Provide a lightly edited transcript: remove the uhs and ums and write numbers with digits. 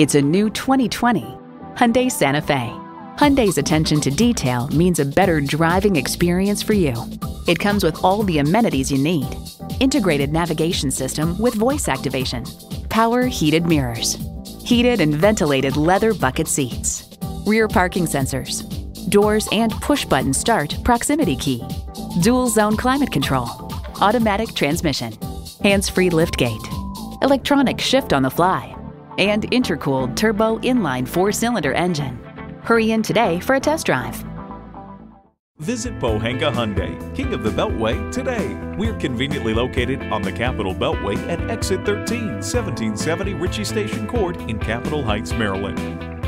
It's a new 2020 Hyundai Santa Fe. Hyundai's attention to detail means a better driving experience for you. It comes with all the amenities you need. Integrated navigation system with voice activation, power heated mirrors, heated and ventilated leather bucket seats, rear parking sensors, doors and push-button start proximity key, dual zone climate control, automatic transmission, hands-free liftgate, electronic shift on the fly, and intercooled turbo inline 4-cylinder engine. Hurry in today for a test drive. Visit Pohanka Hyundai, King of the Beltway, today. We're conveniently located on the Capitol Beltway at exit 13, 1770 Ritchie Station Court in Capitol Heights, Maryland.